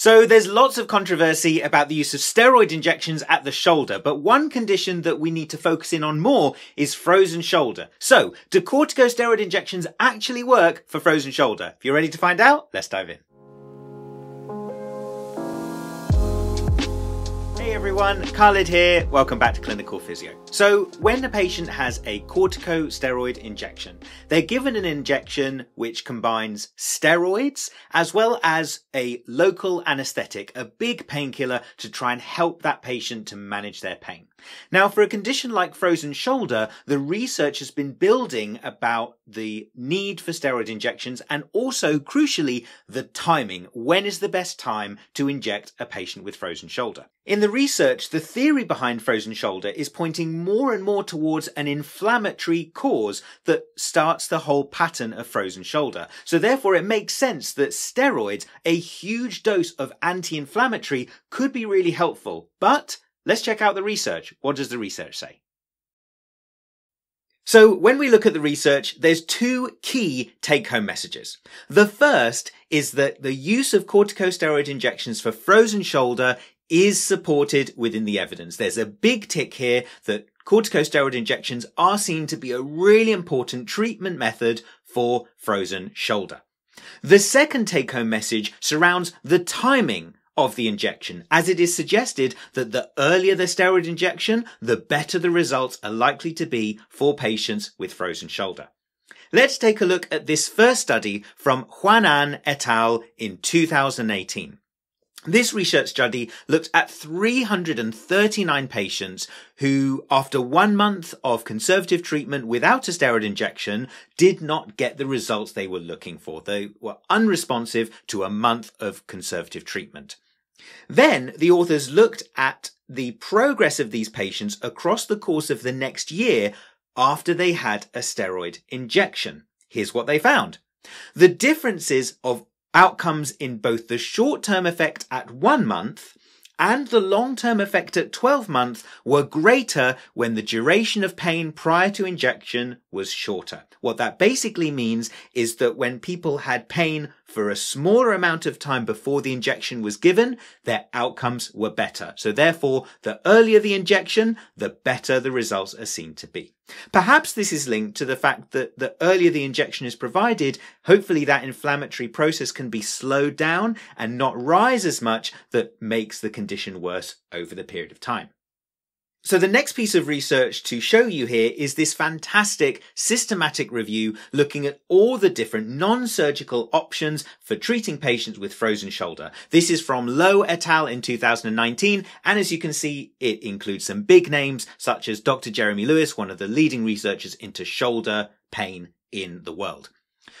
So there's lots of controversy about the use of steroid injections at the shoulder, but one condition that we need to focus in on more is frozen shoulder. So, do corticosteroid injections actually work for frozen shoulder? If you're ready to find out, let's dive in. Hey everyone, Khalid here. Welcome back to Clinical Physio. So when a patient has a corticosteroid injection, they're given an injection which combines steroids as well as a local anesthetic, a big painkiller to try and help that patient to manage their pain. Now, for a condition like frozen shoulder, the research has been building about the need for steroid injections and also, crucially, the timing. When is the best time to inject a patient with frozen shoulder? In the research, the theory behind frozen shoulder is pointing more and more towards an inflammatory cause that starts the whole pattern of frozen shoulder. So therefore, it makes sense that steroids, a huge dose of anti-inflammatory, could be really helpful. But let's check out the research. What does the research say? So when we look at the research, there's two key take-home messages. The first is that the use of corticosteroid injections for frozen shoulder is supported within the evidence. There's a big tick here that corticosteroid injections are seen to be a really important treatment method for frozen shoulder. The second take-home message surrounds the timing of the injection, as it is suggested that the earlier the steroid injection, the better the results are likely to be for patients with frozen shoulder. Let's take a look at this first study from Juan An et al. In 2018. This research study looked at 339 patients who, after 1 month of conservative treatment without a steroid injection, did not get the results they were looking for. They were unresponsive to a month of conservative treatment. Then the authors looked at the progress of these patients across the course of the next year after they had a steroid injection. Here's what they found. The differences of outcomes in both the short-term effect at 1 month and the long-term effect at 12 months were greater when the duration of pain prior to injection was shorter. What that basically means is that when people had pain for a smaller amount of time before the injection was given, their outcomes were better. So therefore, the earlier the injection, the better the results are seen to be. Perhaps this is linked to the fact that the earlier the injection is provided, hopefully that inflammatory process can be slowed down and not rise as much that makes the condition worse over the period of time. So the next piece of research to show you here is this fantastic systematic review looking at all the different non-surgical options for treating patients with frozen shoulder. This is from Lo et al. In 2019, and as you can see, it includes some big names such as Dr. Jeremy Lewis, one of the leading researchers into shoulder pain in the world.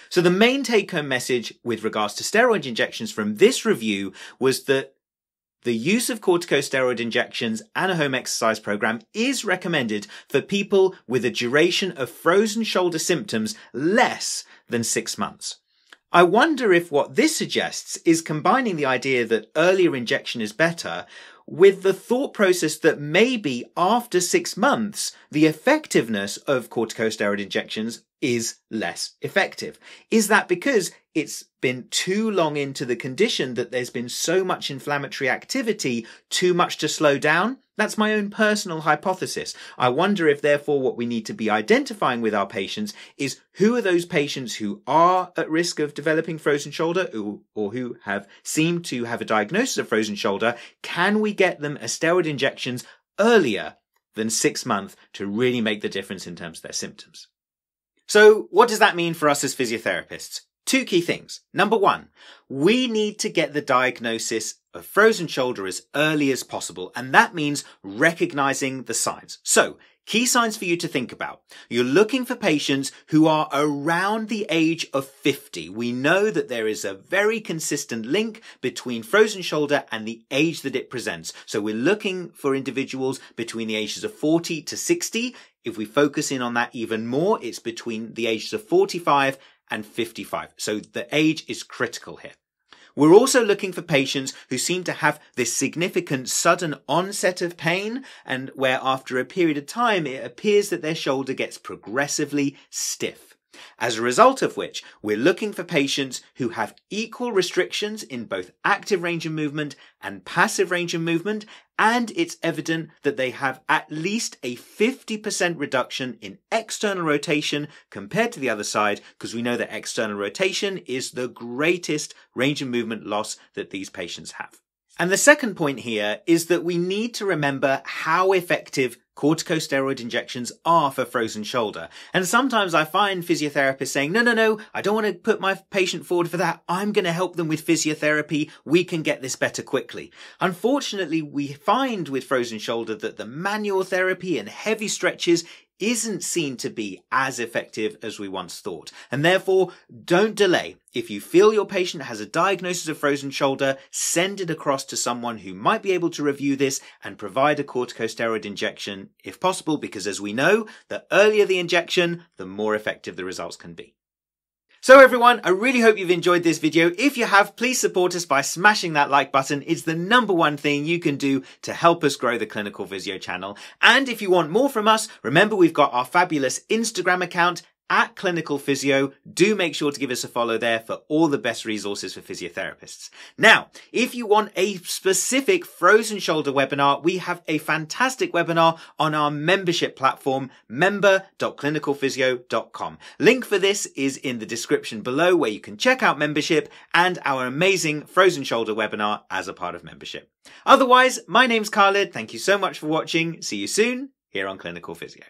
So the main take-home message with regards to steroid injections from this review was that the use of corticosteroid injections and a home exercise program is recommended for people with a duration of frozen shoulder symptoms less than 6 months. I wonder if what this suggests is combining the idea that earlier injection is better with the thought process that maybe after 6 months, the effectiveness of corticosteroid injections is less effective. Is that because it's been too long into the condition that there's been so much inflammatory activity, too much to slow down? That's my own personal hypothesis. I wonder if therefore what we need to be identifying with our patients is who are those patients who are at risk of developing frozen shoulder or who have seemed to have a diagnosis of frozen shoulder. Can we get them a steroid injections earlier than 6 months to really make the difference in terms of their symptoms? So what does that mean for us as physiotherapists? Two key things. Number one, we need to get the diagnosis of frozen shoulder as early as possible, and that means recognizing the signs. So, key signs for you to think about. You're looking for patients who are around the age of 50. We know that there is a very consistent link between frozen shoulder and the age that it presents. So we're looking for individuals between the ages of 40 to 60. If we focus in on that even more, it's between the ages of 45 and 55. So the age is critical here. We're also looking for patients who seem to have this significant sudden onset of pain and where after a period of time, it appears that their shoulder gets progressively stiff. As a result of which, we're looking for patients who have equal restrictions in both active range of movement and passive range of movement, and it's evident that they have at least a 50% reduction in external rotation compared to the other side, because we know that external rotation is the greatest range of movement loss that these patients have. And the second point here is that we need to remember how effective corticosteroid injections are for frozen shoulder. And sometimes I find physiotherapists saying, no, I don't want to put my patient forward for that. I'm going to help them with physiotherapy. We can get this better quickly. Unfortunately, we find with frozen shoulder that the manual therapy and heavy stretches isn't seen to be as effective as we once thought. And therefore, don't delay. If you feel your patient has a diagnosis of frozen shoulder, send it across to someone who might be able to review this and provide a corticosteroid injection if possible, because as we know, the earlier the injection, the more effective the results can be. So everyone, I really hope you've enjoyed this video. If you have, please support us by smashing that like button. It's the #1 thing you can do to help us grow the Clinical Physio channel. And if you want more from us, remember we've got our fabulous Instagram account at Clinical Physio. Do make sure to give us a follow there for all the best resources for physiotherapists. Now, if you want a specific frozen shoulder webinar, we have a fantastic webinar on our membership platform, member.clinicalphysio.com. Link for this is in the description below, where you can check out membership and our amazing frozen shoulder webinar as a part of membership. Otherwise, my name's Khalid. Thank you so much for watching. See you soon here on Clinical Physio.